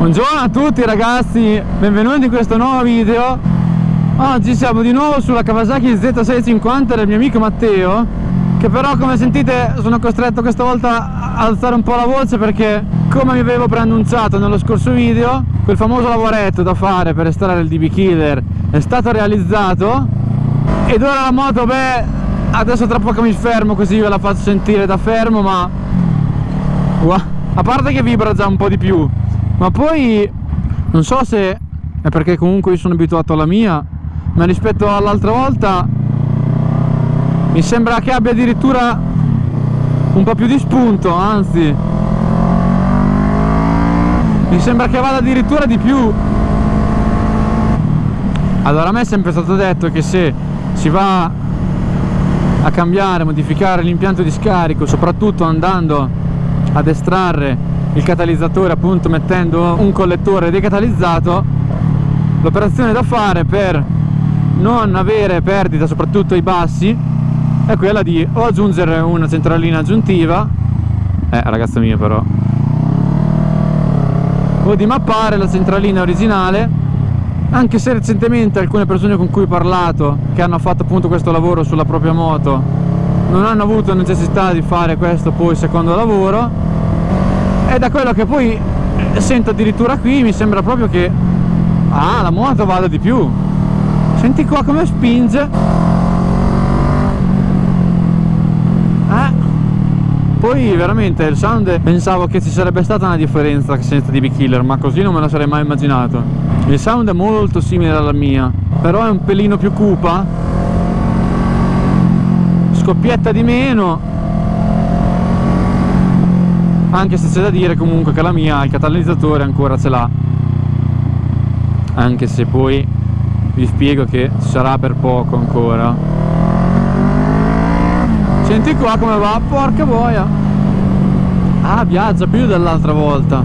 Buongiorno a tutti ragazzi, benvenuti in questo nuovo video. Oggi siamo di nuovo sulla Kawasaki Z650 del mio amico Matteo, che però, come sentite, sono costretto questa volta a alzare un po' la voce perché, come vi avevo preannunciato nello scorso video, quel famoso lavoretto da fare per estrarre il DB Killer è stato realizzato ed ora la moto, beh, adesso tra poco mi fermo così ve la faccio sentire da fermo, ma a parte che vibra già un po' di più. Ma poi non so se è perché comunque io sono abituato alla mia, ma rispetto all'altra volta mi sembra che abbia addirittura un po' più di spunto, anzi mi sembra che vada addirittura di più. Allora, a me è sempre stato detto che se si va a cambiare, modificare l'impianto di scarico, soprattutto andando ad estrarre il catalizzatore, appunto mettendo un collettore decatalizzato, l'operazione da fare per non avere perdita, soprattutto ai bassi, è quella di o aggiungere una centralina aggiuntiva, ragazzo mio però, o di mappare la centralina originale. Anche se recentemente alcune persone con cui ho parlato, che hanno fatto appunto questo lavoro sulla propria moto, non hanno avuto necessità di fare questo poi secondo lavoro, e da quello che poi sento addirittura qui mi sembra proprio che la moto vada di più. Senti qua come spinge, poi veramente il sound, pensavo che ci sarebbe stata una differenza senza DB Killer, ma così non me la sarei mai immaginato. Il sound è molto simile alla mia, però è un pelino più cupa, scoppietta di meno. Anche se c'è da dire comunque che la mia il catalizzatore ancora ce l'ha, anche se poi vi spiego che ci sarà per poco ancora. Senti qua come va, porca boia, viaggia più dell'altra volta.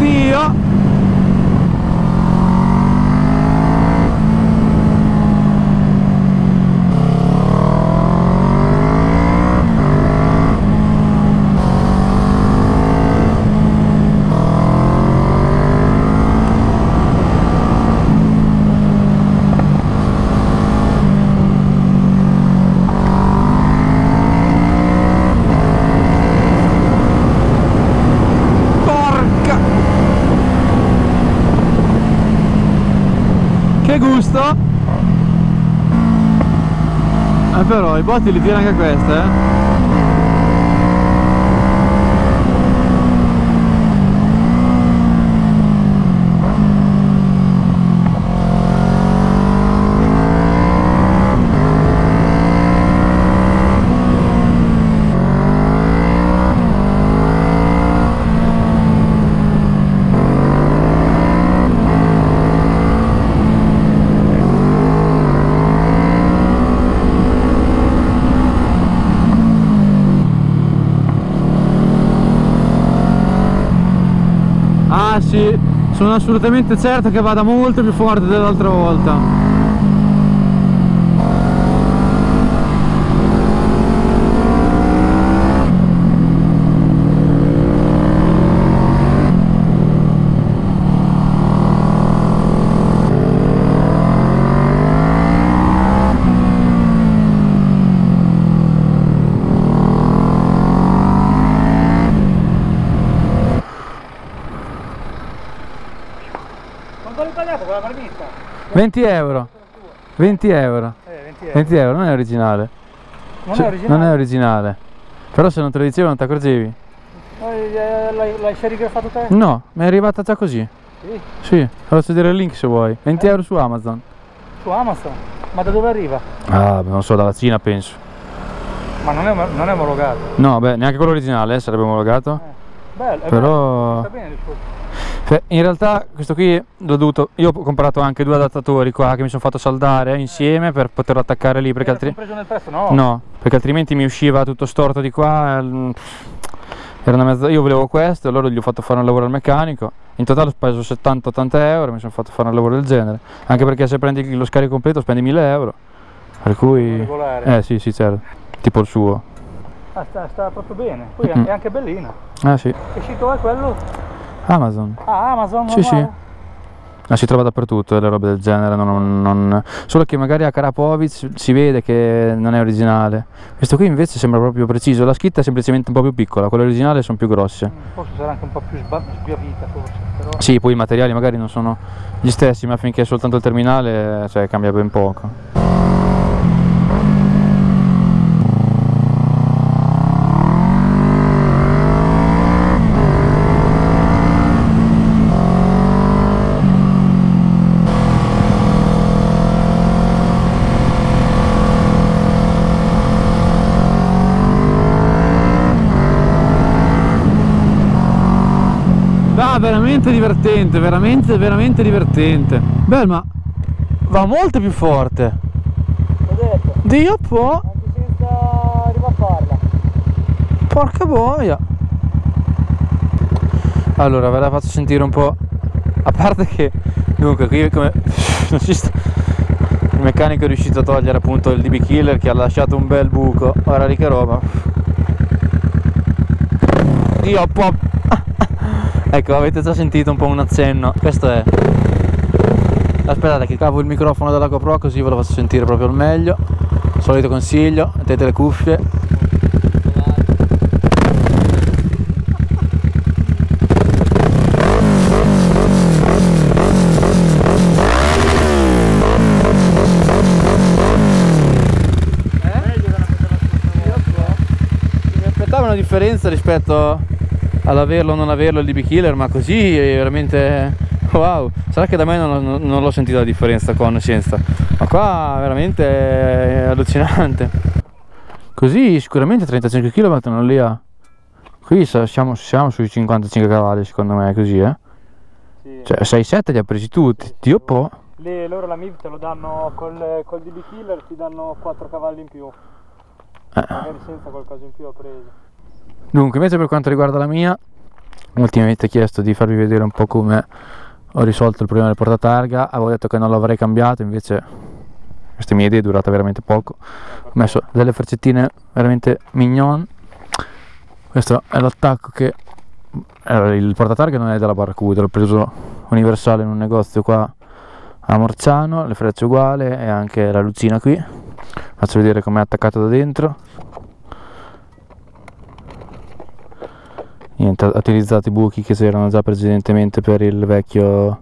Dio, gusto, però i botti li tira anche questa, Sì, sono assolutamente certo che vada molto più forte dell'altra volta. Marmita. 20 euro, 20 euro. 20 euro, non è originale, non è originale, però se non te lo dicevo non ti accorgevi. L'hai serigrafato te? No, mi è arrivata già così. Sì? Sì, faccio vedere il link se vuoi. 20 euro su Amazon. Su Amazon? Ma da dove arriva? Non so, dalla Cina penso. Ma non è omologato? No, beh, neanche quello originale sarebbe omologato. Bello, però sta bene il suo. In realtà questo qui l'ho dovuto, io ho comprato anche due adattatori qua che mi sono fatto saldare insieme per poterlo attaccare lì, perché altrimenti perché altrimenti mi usciva tutto storto di qua, era una mezza. Io volevo questo, allora gli ho fatto fare un lavoro al meccanico, in totale ho speso 70-80 euro, mi sono fatto fare un lavoro del genere, anche perché se prendi lo scarico completo spendi 1000 euro. Per cui... regolare. Sì, certo. Tipo il suo. Ah, sta proprio bene. Poi è anche bellina. Ah, sì. Che sito è quello? Amazon. Ah, Amazon? Sì, normale. Sì. Ma si trova dappertutto, le robe del genere, solo che magari a Karapovic si vede che non è originale. Questo qui invece sembra proprio preciso, la scritta è semplicemente un po' più piccola, quelle originali sono più grosse. Forse sarà anche un po' più sbiavita forse. Però... sì, poi i materiali magari non sono gli stessi, ma finché è soltanto il terminale, cioè, cambia ben poco. Veramente divertente, veramente divertente. Beh, ma va molto più forte. L'ho detto. Dio può. Anche senza ribaffarla. Porca boia. Allora ve la faccio sentire un po'. A parte che dunque qui come non ci sta. Il meccanico è riuscito a togliere appunto il DB Killer che ha lasciato un bel buco. Ora lì che roba. Dio può. Ecco, avete già sentito un po' un accenno, questo è. Aspettate che cavo il microfono dalla GoPro così ve lo faccio sentire proprio al meglio. Solito consiglio, mettete le cuffie. Mi aspettavo una differenza rispetto ad averlo o non averlo il DB Killer, ma così è veramente wow. Sarà che da me non l'ho sentita la differenza con senza, ma qua veramente è allucinante. Così sicuramente 35 km non li ha. Qui siamo sui 55 cavalli secondo me, così sì. Cioè 6-7 li ha presi tutti, sì. Dio po'. Loro la MIV te lo danno col DB Killer, ti danno 4 cavalli in più, magari senza qualcosa in più ho preso. Dunque invece per quanto riguarda la mia, ultimamente ho chiesto di farvi vedere un po' come ho risolto il problema del portatarga. Avevo detto che non lo avrei cambiato, invece questa mia idea è durata veramente poco. Ho messo delle freccettine veramente mignon. Questo è l'attacco che... il portatarga non è della Barracuda, l'ho preso universale in un negozio qua a Morciano, le frecce uguali e anche la lucina qui. Faccio vedere com'è attaccato da dentro. Niente, ho utilizzato i buchi che c'erano già precedentemente per il vecchio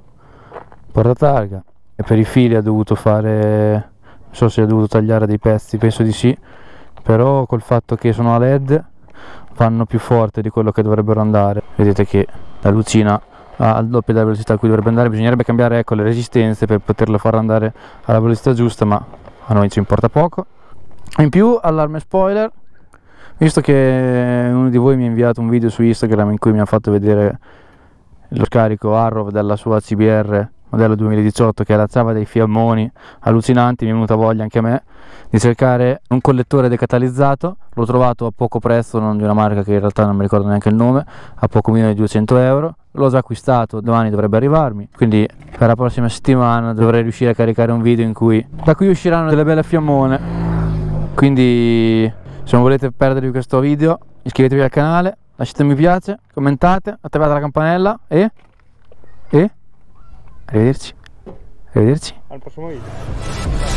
portatarga e per i fili ho dovuto fare, non so se ho dovuto tagliare dei pezzi, penso di sì, però col fatto che sono a LED vanno più forte di quello che dovrebbero andare. Vedete che la lucina ha il doppio della velocità a cui dovrebbe andare, bisognerebbe cambiare ecco le resistenze per poterla far andare alla velocità giusta, ma a noi ci importa poco. In più allarme spoiler. Visto che uno di voi mi ha inviato un video su Instagram in cui mi ha fatto vedere lo scarico Arrow della sua CBR modello 2018 che lanciava dei fiammoni allucinanti, mi è venuta voglia anche a me di cercare un collettore decatalizzato. L'ho trovato a poco prezzo, non di una marca che in realtà non mi ricordo neanche il nome, a poco meno di 200 euro. L'ho già acquistato, domani dovrebbe arrivarmi, quindi per la prossima settimana dovrei riuscire a caricare un video in cui da qui usciranno delle belle fiammone. Quindi se non volete perdervi questo video, iscrivetevi al canale, lasciate un mi piace, commentate, attivate la campanella e arrivederci. Al prossimo video.